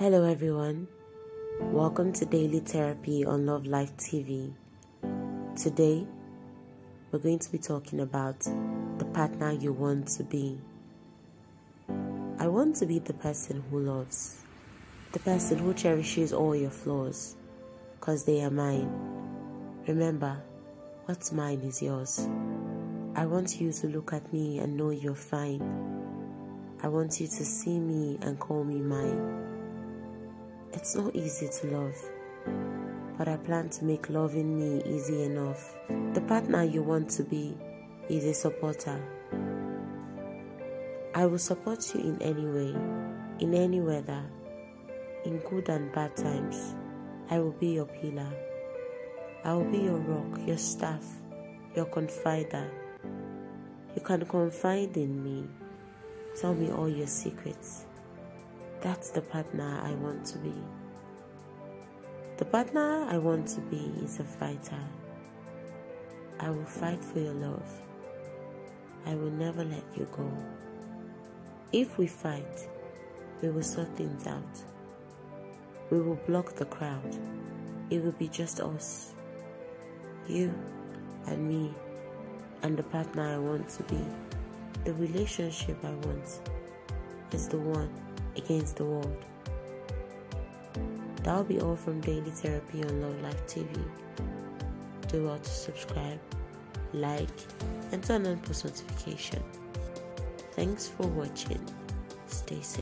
Hello everyone, welcome to Daily Therapy on LoveLife TV. Today, we're going to be talking about the partner you want to be. I want to be the person who loves, the person who cherishes all your flaws, because they are mine. Remember, what's mine is yours. I want you to look at me and know you're fine. I want you to see me and call me mine. It's not easy to love, but I plan to make loving me easy enough. The partner you want to be is a supporter. I will support you in any way, in any weather, in good and bad times. I will be your pillar. I will be your rock, your staff, your confider. You can confide in me. Tell me all your secrets. That's the partner I want to be. The partner I want to be is a fighter. I will fight for your love. I will never let you go. If we fight, we will sort things out. We will block the crowd. It will be just us. You and me and the partner I want to be. The relationship I want is the one against the world. That'll be all from Daily Therapy on LoveLife TV. Do well to subscribe, like, and turn on post notification. Thanks for watching. Stay safe.